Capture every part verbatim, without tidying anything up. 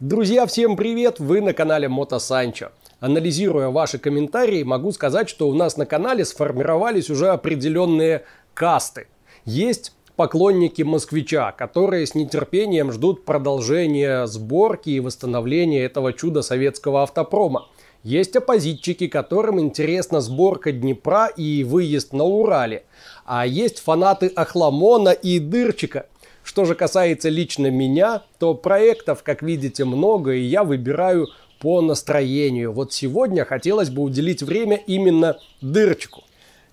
Друзья, всем привет! Вы на канале Мотосанчо. Анализируя ваши комментарии, могу сказать, что у нас на канале сформировались уже определенные касты. Есть поклонники москвича, которые с нетерпением ждут продолжения сборки и восстановления этого чуда советского автопрома. Есть оппозитчики, которым интересна сборка Днепра и выезд на Урале. А есть фанаты Охламона и Дырчика. Что же касается лично меня, то проектов, как видите, много, и я выбираю по настроению. Вот сегодня хотелось бы уделить время именно Дырчику.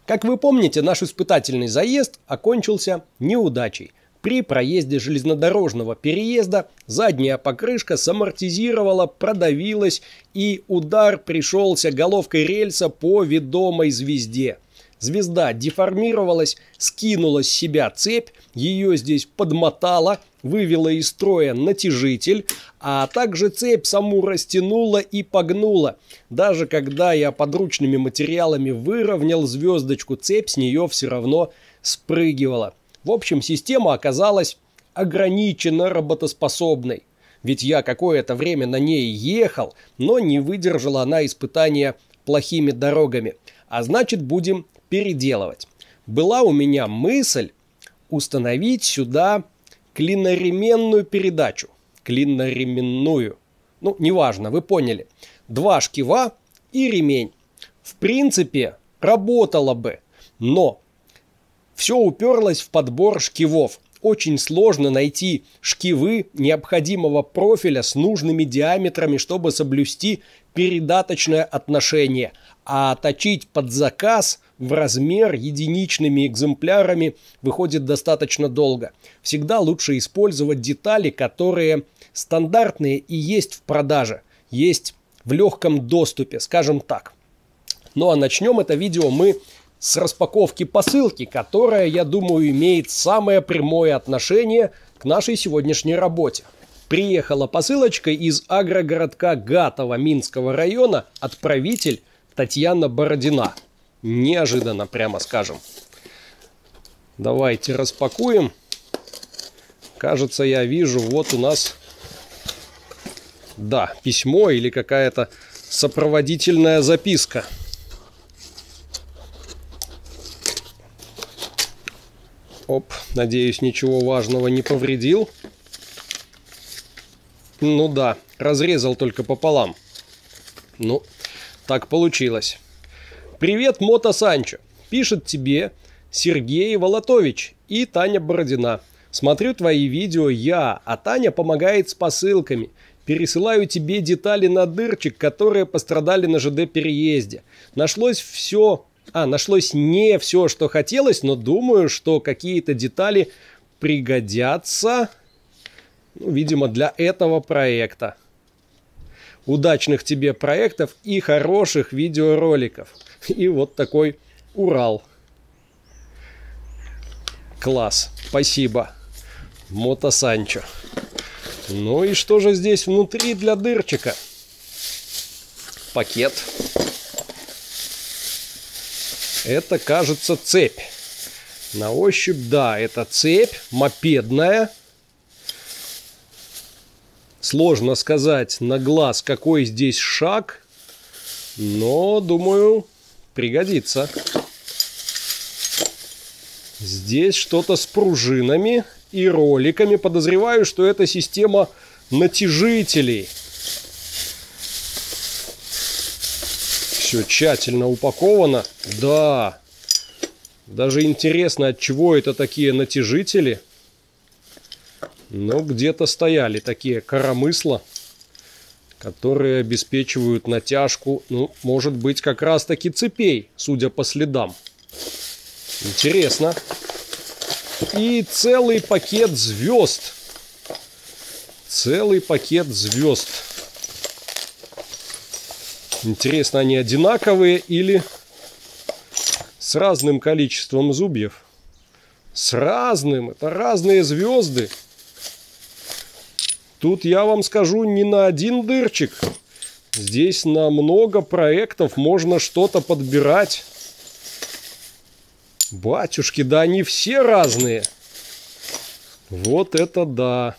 Как вы помните, наш испытательный заезд окончился неудачей. При проезде железнодорожного переезда задняя покрышка самортизировала, продавилась, и удар пришелся головкой рельса по ведомой звезде. Звезда деформировалась, скинула с себя цепь, ее здесь подмотала, вывела из строя натяжитель, а также цепь саму растянула и погнула. Даже когда я подручными материалами выровнял звездочку, цепь с нее все равно спрыгивала. В общем, система оказалась ограниченно работоспособной. Ведь я какое-то время на ней ехал, но не выдержала она испытания плохими дорогами. А значит, будем переделывать. Была у меня мысль установить сюда клиноременную передачу. Клиноременную. Ну, неважно, вы поняли. Два шкива и ремень. В принципе, работало бы, но все уперлось в подбор шкивов. Очень сложно найти шкивы необходимого профиля с нужными диаметрами, чтобы соблюсти передаточное отношение. А точить под заказ в размер единичными экземплярами выходит достаточно долго. Всегда лучше использовать детали, которые стандартные и есть в продаже, есть в легком доступе, скажем так. Ну а начнем это видео мы с распаковки посылки, которая, я думаю, имеет самое прямое отношение к нашей сегодняшней работе. Приехала посылочка из агрогородка Гатово Минского района, отправитель Татьяна Бородина. Неожиданно, прямо скажем. Давайте распакуем. Кажется, я вижу, вот у нас, да, письмо или какая-то сопроводительная записка. Оп, надеюсь, ничего важного не повредил. Ну да, разрезал только пополам. Ну, так получилось. Привет, Мото Санчо. Пишет тебе Сергей Волотович и Таня Бородина. Смотрю твои видео я, а Таня помогает с посылками. Пересылаю тебе детали на Дырчик, которые пострадали на ЖД переезде. Нашлось все... А, нашлось не все, что хотелось, но думаю, что какие-то детали пригодятся, ну, видимо, для этого проекта. Удачных тебе проектов и хороших видеороликов. И вот такой Урал. Класс, спасибо, Мото Санчо. Ну и что же здесь внутри для Дырчика? Пакет. Это, кажется, цепь. На ощупь, да, это цепь мопедная. Сложно сказать на глаз, какой здесь шаг, но, думаю, пригодится. Здесь что-то с пружинами и роликами. Подозреваю, что это система натяжителей. Все тщательно упаковано. Да. Даже интересно, от чего это такие натяжители. Но где-то стояли такие коромысла, которые обеспечивают натяжку, ну, может быть, как раз-таки цепей, судя по следам. Интересно. И целый пакет звезд. Целый пакет звезд. Интересно, они одинаковые или с разным количеством зубьев? С разным. Это разные звезды. Тут я вам скажу, не на один Дырчик. Здесь на много проектов можно что-то подбирать. Батюшки, да они все разные. Вот это да.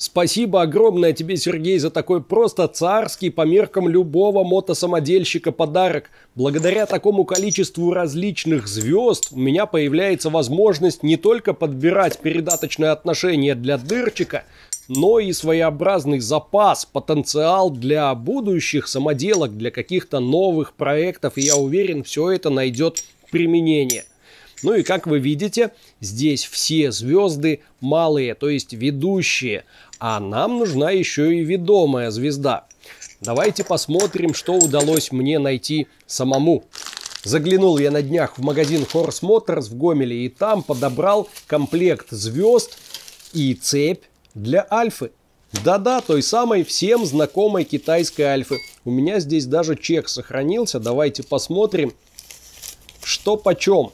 Спасибо огромное тебе, Сергей, за такой просто царский по меркам любого мотосамодельщика подарок. Благодаря такому количеству различных звезд у меня появляется возможность не только подбирать передаточное отношение для дырчика, но и своеобразный запас, потенциал для будущих самоделок, для каких-то новых проектов. И я уверен, все это найдет применение. Ну и как вы видите, здесь все звезды малые, то есть ведущие. А нам нужна еще и ведомая звезда. Давайте посмотрим, что удалось мне найти самому. Заглянул я на днях в магазин Хорс Моторс в Гомеле и там подобрал комплект звезд и цепь для Альфы. Да-да, той самой всем знакомой китайской Альфы. У меня здесь даже чек сохранился. Давайте посмотрим, что почем.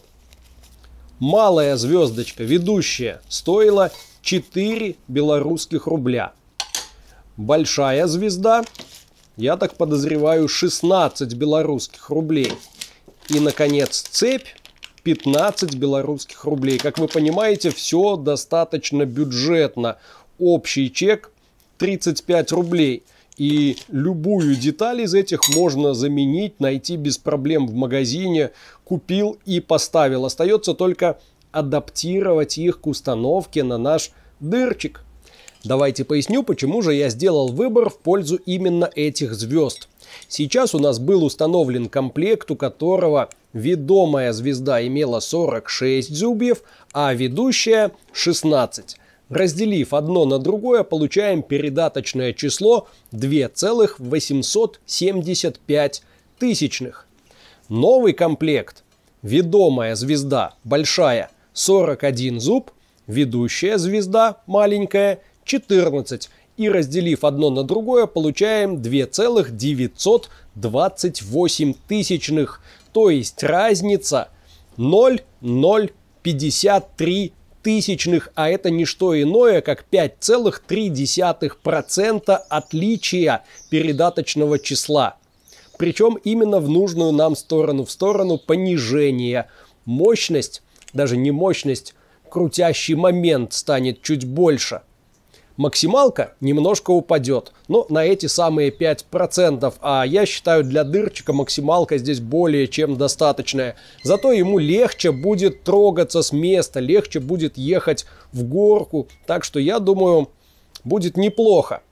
Малая звездочка, ведущая, стоила четыре белорусских рубля. Большая звезда, я так подозреваю, шестнадцать белорусских рублей. И, наконец, цепь. пятнадцать белорусских рублей. Как вы понимаете, все достаточно бюджетно. Общий чек тридцать пять рублей. И любую деталь из этих можно заменить, найти без проблем в магазине. Купил и поставил. Остается только адаптировать их к установке на наш дырчик. Давайте поясню, почему же я сделал выбор в пользу именно этих звезд. Сейчас у нас был установлен комплект, у которого ведомая звезда имела сорок шесть зубьев, а ведущая шестнадцать. Разделив одно на другое, получаем передаточное число две целых восемьсот семьдесят пять тысячных. Новый комплект. Ведомая звезда большая сорок один зуб, ведущая звезда маленькая четырнадцать. И разделив одно на другое, получаем две целых девятьсот двадцать восемь тысячных. То есть разница ноль целых пятьдесят три тысячных, а это не что иное, как пять целых три десятых процента отличия передаточного числа. Причем именно в нужную нам сторону, в сторону понижения. Мощность, даже не мощность, крутящий момент станет чуть больше. Максималка немножко упадет, но на эти самые пять процентов, а я считаю, для дырчика максималка здесь более чем достаточная. Зато ему легче будет трогаться с места, легче будет ехать в горку, так что я думаю, будет неплохо.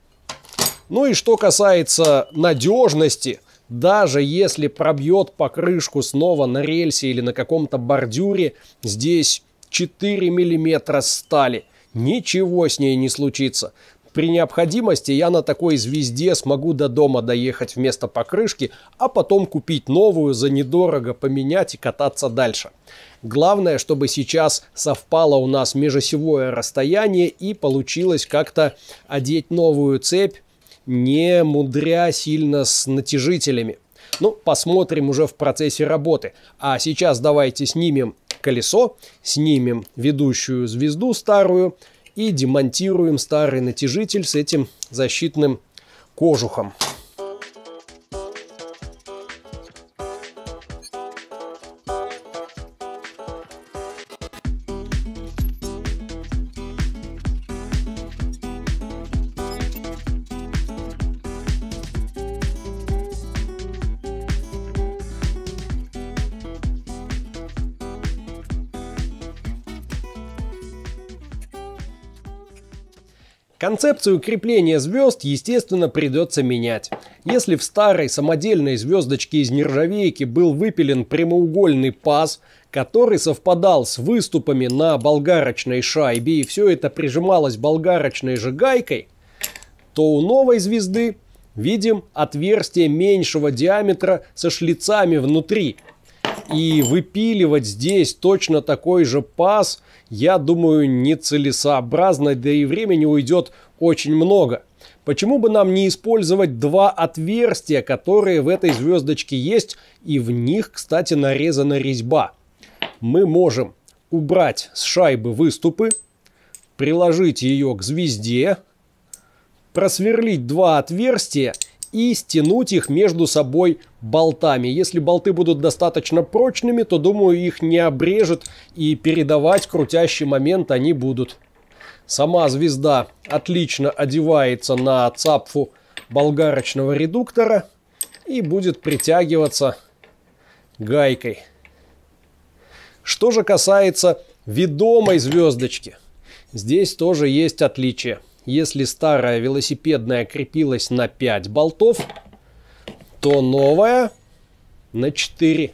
Ну и что касается надежности, даже если пробьет покрышку снова на рельсе или на каком-то бордюре, здесь четыре миллиметра стали. Ничего с ней не случится. При необходимости я на такой звезде смогу до дома доехать вместо покрышки, а потом купить новую, за недорого поменять и кататься дальше. Главное, чтобы сейчас совпало у нас межосевое расстояние и получилось как-то одеть новую цепь, не мудря сильно с натяжителями. Ну, посмотрим уже в процессе работы. А сейчас давайте снимем колесо, снимем ведущую звезду старую и демонтируем старый натяжитель с этим защитным кожухом. Концепцию крепления звезд, естественно, придется менять. Если в старой самодельной звездочке из нержавейки был выпилен прямоугольный паз, который совпадал с выступами на болгарочной шайбе, и все это прижималось болгарочной же гайкой, то у новой звезды видим отверстие меньшего диаметра со шлицами внутри. И выпиливать здесь точно такой же паз, я думаю, нецелесообразно, да и времени уйдет очень много. Почему бы нам не использовать два отверстия, которые в этой звездочке есть, и в них, кстати, нарезана резьба? Мы можем убрать с шайбы выступы, приложить ее к звезде, просверлить два отверстия и стянуть их между собой болтами. Если болты будут достаточно прочными, то, думаю, их не обрежет, и передавать крутящий момент они будут. Сама звезда отлично одевается на цапфу болгарочного редуктора и будет притягиваться гайкой. Что же касается ведомой звездочки, здесь тоже есть отличие. Если старая велосипедная крепилась на пять болтов, то новая на четыре.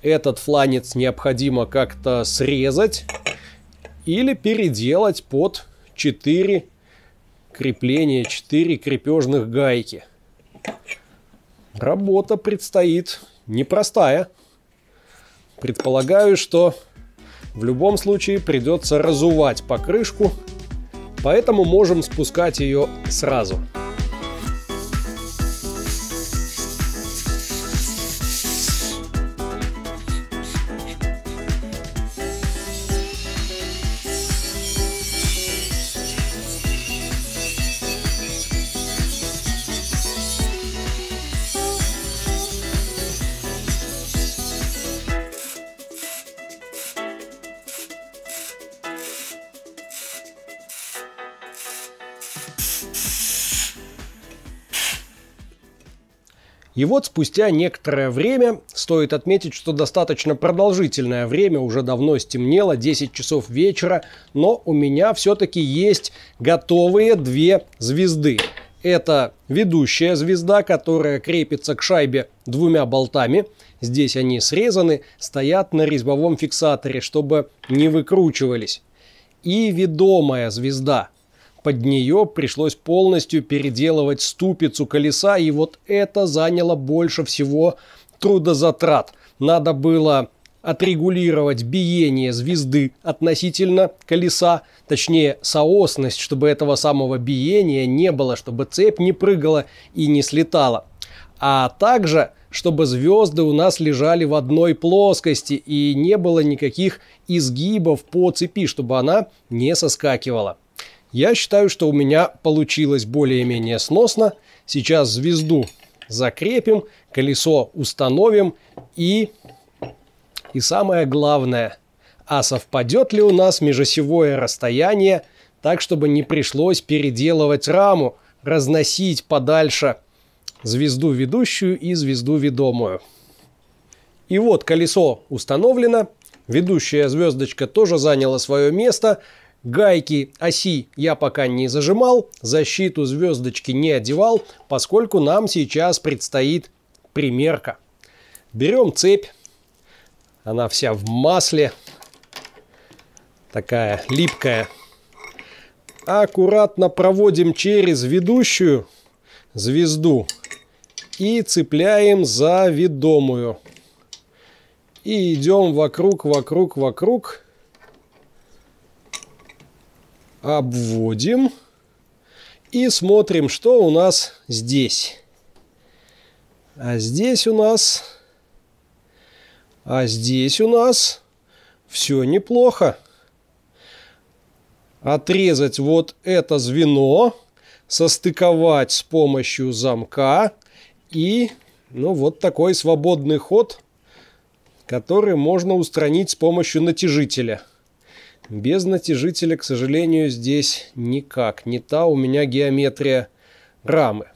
Этот фланец необходимо как-то срезать или переделать под четыре крепления, четыре крепежных гайки. Работа предстоит непростая. Предполагаю, что в любом случае придется разувать покрышку, поэтому можем спускать ее сразу. И вот спустя некоторое время, стоит отметить, что достаточно продолжительное время, уже давно стемнело, десять часов вечера, но у меня все-таки есть готовые две звезды. Это ведущая звезда, которая крепится к шайбе двумя болтами. Здесь они срезаны, стоят на резьбовом фиксаторе, чтобы не выкручивались. И ведомая звезда. Под нее пришлось полностью переделывать ступицу колеса, и вот это заняло больше всего трудозатрат. Надо было отрегулировать биение звезды относительно колеса, точнее соосность, чтобы этого самого биения не было, чтобы цепь не прыгала и не слетала. А также, чтобы звезды у нас лежали в одной плоскости и не было никаких изгибов по цепи, чтобы она не соскакивала. Я считаю, что у меня получилось более-менее сносно. Сейчас звезду закрепим, колесо установим и, и самое главное, а совпадет ли у нас межосевое расстояние, так, чтобы не пришлось переделывать раму, разносить подальше звезду ведущую и звезду ведомую. И вот колесо установлено, ведущая звездочка тоже заняла свое место. Гайки оси я пока не зажимал, защиту звездочки не одевал, поскольку нам сейчас предстоит примерка. Берем цепь, она вся в масле, такая липкая. Аккуратно проводим через ведущую звезду и цепляем за ведомую. И идем вокруг, вокруг, вокруг. Обводим и смотрим, что у нас здесь. А здесь у нас... А здесь у нас все неплохо. Отрезать вот это звено, состыковать с помощью замка и, ну, вот такой свободный ход, который можно устранить с помощью натяжителя. Без натяжителя, к сожалению, здесь никак. Не та у меня геометрия рамы.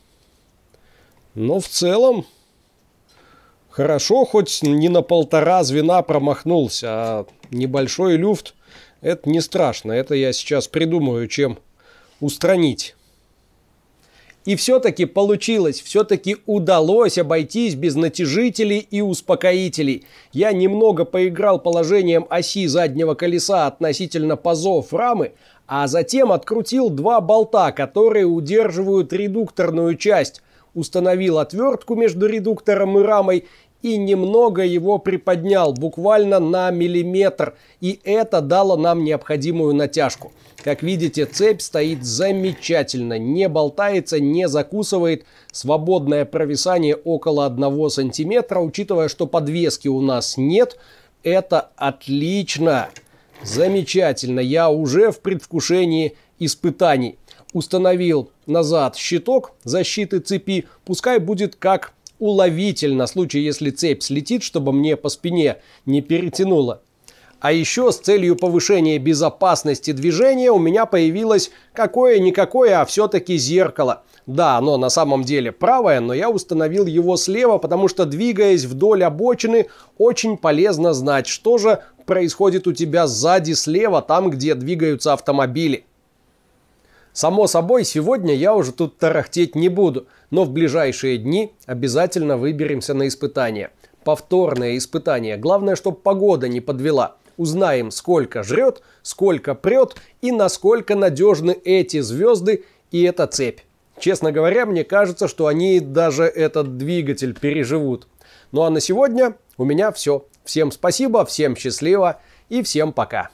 Но в целом хорошо, хоть не на полтора звена промахнулся, а небольшой люфт — это не страшно. Это я сейчас придумаю, чем устранить. И все-таки получилось, все-таки удалось обойтись без натяжителей и успокоителей. Я немного поиграл положением оси заднего колеса относительно пазов рамы, а затем открутил два болта, которые удерживают редукторную часть. Установил отвертку между редуктором и рамой и немного его приподнял, буквально на миллиметр. И это дало нам необходимую натяжку. Как видите, цепь стоит замечательно, не болтается, не закусывает. Свободное провисание около одного сантиметра, учитывая, что подвески у нас нет. Это отлично, замечательно. Я уже в предвкушении испытаний. Установил назад щиток защиты цепи, пускай будет как уловитель на случай, если цепь слетит, чтобы мне по спине не перетянуло. А еще с целью повышения безопасности движения у меня появилось какое-никакое, а все-таки зеркало. Да, оно на самом деле правое, но я установил его слева, потому что, двигаясь вдоль обочины, очень полезно знать, что же происходит у тебя сзади слева, там, где двигаются автомобили. Само собой, сегодня я уже тут тарахтеть не буду, но в ближайшие дни обязательно выберемся на испытание. Повторное испытание. Главное, чтобы погода не подвела. Узнаем, сколько жрет, сколько прет и насколько надежны эти звезды и эта цепь. Честно говоря, мне кажется, что они даже этот двигатель переживут. Ну а на сегодня у меня все. Всем спасибо, всем счастливо и всем пока.